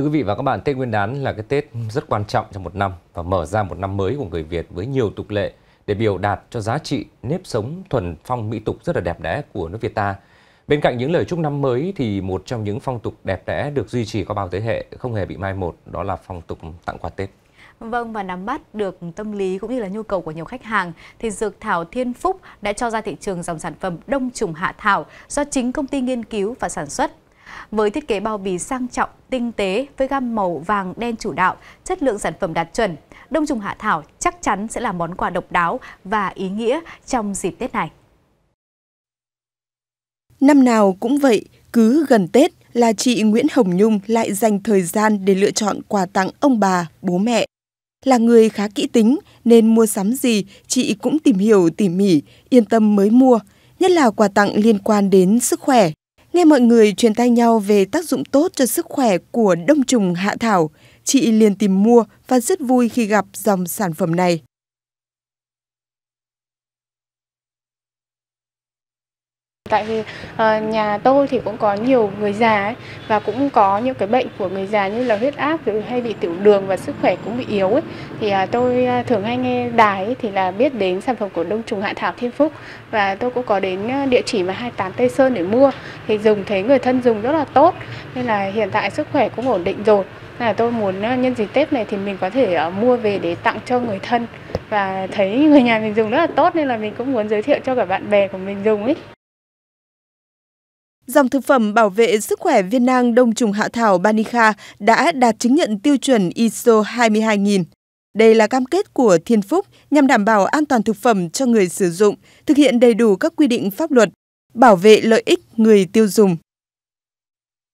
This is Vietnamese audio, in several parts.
Thưa quý vị và các bạn, Tết Nguyên đán là cái Tết rất quan trọng trong một năm và mở ra một năm mới của người Việt với nhiều tục lệ để biểu đạt cho giá trị nếp sống thuần phong mỹ tục rất là đẹp đẽ của nước Việt ta. Bên cạnh những lời chúc năm mới thì một trong những phong tục đẹp đẽ được duy trì qua bao thế hệ không hề bị mai một, đó là phong tục tặng quà Tết. Vâng, và nắm bắt được tâm lý cũng như là nhu cầu của nhiều khách hàng thì Dược Thảo Thiên Phúc đã cho ra thị trường dòng sản phẩm Đông Trùng Hạ Thảo do chính công ty nghiên cứu và sản xuất. Với thiết kế bao bì sang trọng, tinh tế với gam màu vàng đen chủ đạo, chất lượng sản phẩm đạt chuẩn, Đông Trùng Hạ Thảo chắc chắn sẽ là món quà độc đáo và ý nghĩa trong dịp Tết này. Năm nào cũng vậy, cứ gần Tết là chị Nguyễn Hồng Nhung lại dành thời gian để lựa chọn quà tặng ông bà, bố mẹ. Là người khá kỹ tính nên mua sắm gì chị cũng tìm hiểu tỉ mỉ, yên tâm mới mua, nhất là quà tặng liên quan đến sức khỏe. Nghe mọi người truyền tai nhau về tác dụng tốt cho sức khỏe của Đông Trùng Hạ Thảo, chị liền tìm mua và rất vui khi gặp dòng sản phẩm này. Tại vì nhà tôi thì cũng có nhiều người già ấy, và cũng có những cái bệnh của người già như là huyết áp rồi hay bị tiểu đường và sức khỏe cũng bị yếu ấy. Thì tôi thường hay nghe đài ấy, thì là biết đến sản phẩm của Đông Trùng Hạ Thảo Thiên Phúc, và tôi cũng có đến địa chỉ mà 28 Tây Sơn để mua. Thì dùng thấy người thân dùng rất là tốt nên là hiện tại sức khỏe cũng ổn định rồi. Là tôi muốn nhân dịp Tết này thì mình có thể mua về để tặng cho người thân, và thấy người nhà mình dùng rất là tốt nên là mình cũng muốn giới thiệu cho cả bạn bè của mình dùng ấy. Dòng thực phẩm bảo vệ sức khỏe viên nang Đông Trùng Hạ Thảo Banikha đã đạt chứng nhận tiêu chuẩn ISO 22000. Đây là cam kết của Thiên Phúc nhằm đảm bảo an toàn thực phẩm cho người sử dụng, thực hiện đầy đủ các quy định pháp luật, bảo vệ lợi ích người tiêu dùng.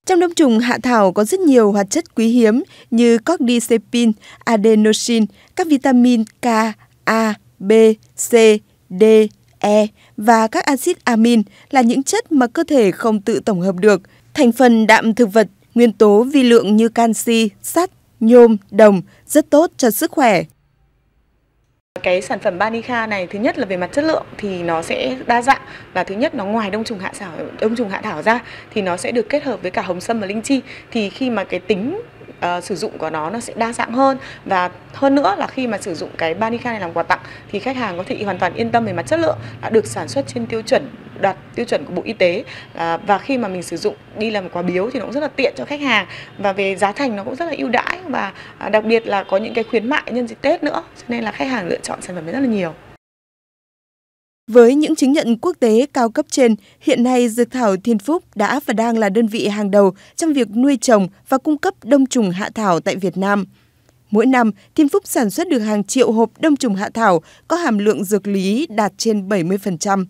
Trong Đông Trùng Hạ Thảo có rất nhiều hoạt chất quý hiếm như Cordycepin, adenosine, các vitamin K, A, B, C, D, E và các axit amin là những chất mà cơ thể không tự tổng hợp được. Thành phần đạm thực vật, nguyên tố vi lượng như canxi, sắt, nhôm, đồng rất tốt cho sức khỏe. Cái sản phẩm Banikha này, thứ nhất là về mặt chất lượng thì nó sẽ đa dạng, và thứ nhất nó ngoài Đông Trùng Hạ Thảo ra thì nó sẽ được kết hợp với cả hồng sâm và linh chi, thì khi mà cái tính sử dụng của nó sẽ đa dạng hơn, và hơn nữa là khi mà sử dụng cái Banikha này làm quà tặng thì khách hàng có thể hoàn toàn yên tâm về mặt chất lượng, đã được sản xuất trên tiêu chuẩn, đạt tiêu chuẩn của Bộ Y tế, và khi mà mình sử dụng đi làm quà biếu thì nó cũng rất là tiện cho khách hàng, và về giá thành nó cũng rất là ưu đãi, và đặc biệt là có những cái khuyến mại nhân dịp Tết nữa, cho nên là khách hàng lựa chọn sản phẩm rất là nhiều. Với những chứng nhận quốc tế cao cấp trên, hiện nay Dược Thảo Thiên Phúc đã và đang là đơn vị hàng đầu trong việc nuôi trồng và cung cấp Đông Trùng Hạ Thảo tại Việt Nam. Mỗi năm, Thiên Phúc sản xuất được hàng triệu hộp Đông Trùng Hạ Thảo có hàm lượng dược lý đạt trên 70%.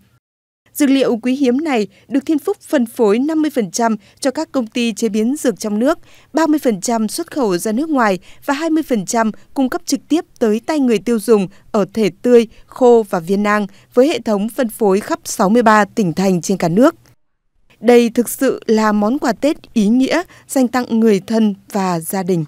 Dược liệu quý hiếm này được Thiên Phúc phân phối 50% cho các công ty chế biến dược trong nước, 30% xuất khẩu ra nước ngoài và 20% cung cấp trực tiếp tới tay người tiêu dùng ở thể tươi, khô và viên nang với hệ thống phân phối khắp 63 tỉnh thành trên cả nước. Đây thực sự là món quà Tết ý nghĩa dành tặng người thân và gia đình.